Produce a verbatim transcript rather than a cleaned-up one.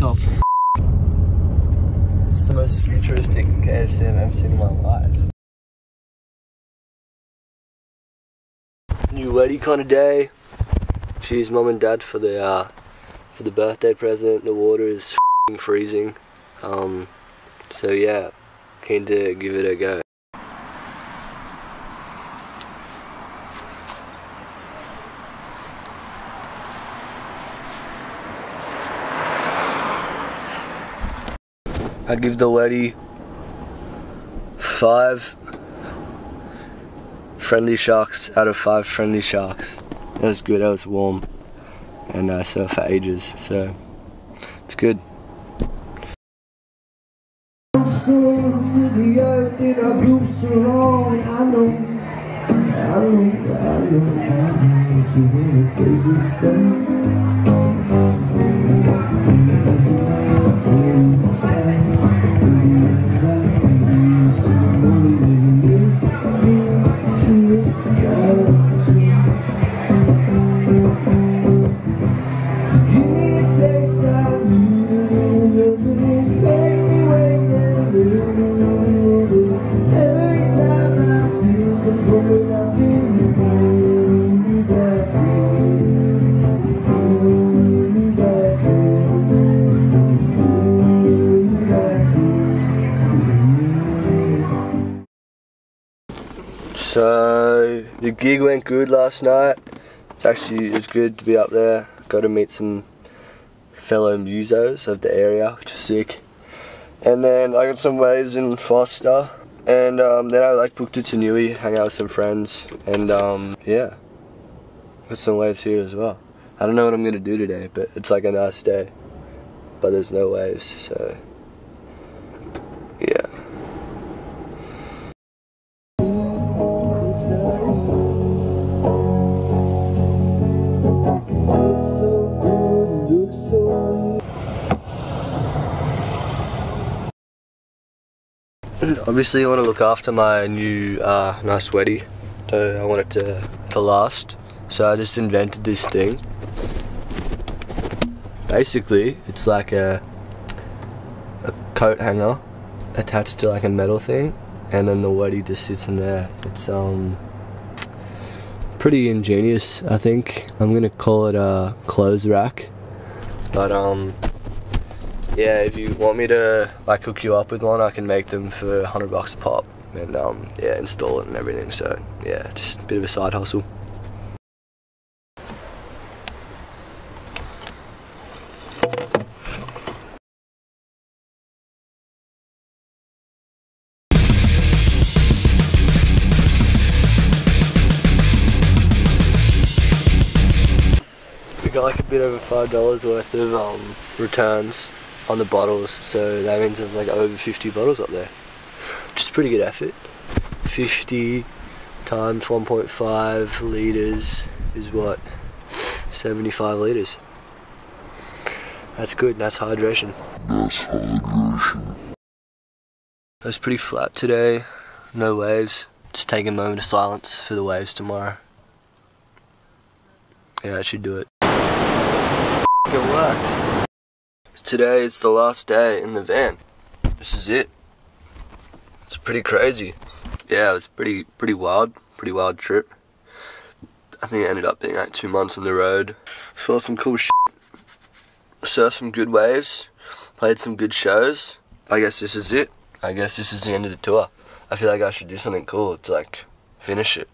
the f***? It's the most futuristic K F C I've ever seen in my life. New wedding kind of day. Cheers mum and dad for the uh, for the birthday present. The water is f***ing freezing. Um, so yeah, keen to give it a go. I give the Weddy five friendly sharks out of five friendly sharks. That was good, that was warm. And I surfed for ages, so it's good. I'm sailing to the earth and I blew so long, and I know, I know, I know, I know if you wanna take it slow. So the gig went good last night. It's actually it's good to be up there. Got to meet some fellow musos of the area, which is sick. And then I got some waves in Foster, and um, then I like booked it to Newey, hang out with some friends, and um, yeah, got some waves here as well. I don't know what I'm gonna do today, but it's like a nice day, but there's no waves, so yeah. Obviously I want to look after my new uh, nice sweaty, so I want it to, to last, so I just invented this thing. Basically it's like a, a coat hanger attached to like a metal thing, and then the weddy just sits in there. It's um pretty ingenious, I think. I'm gonna call it a clothes rack, but um yeah, if you want me to like hook you up with one, I can make them for a hundred bucks a pop, and um, yeah, install it and everything. So yeah, just a bit of a side hustle. We got like a bit over five dollars worth of um, returns on the bottles, so that means I've like over fifty bottles up there, which is pretty good effort. fifty times one point five litres is what? seventy-five litres. That's good, that's hydration. That's hydration. It was pretty flat today, no waves. Just take a moment of silence for the waves tomorrow. Yeah, that should do it. It worked. Today is the last day in the van. This is it. It's pretty crazy. Yeah, it was pretty pretty wild, pretty wild trip. I think it ended up being like two months on the road. Saw some cool shit. Surfed some good waves. Played some good shows. I guess this is it. I guess this is the end of the tour. I feel like I should do something cool to like finish it.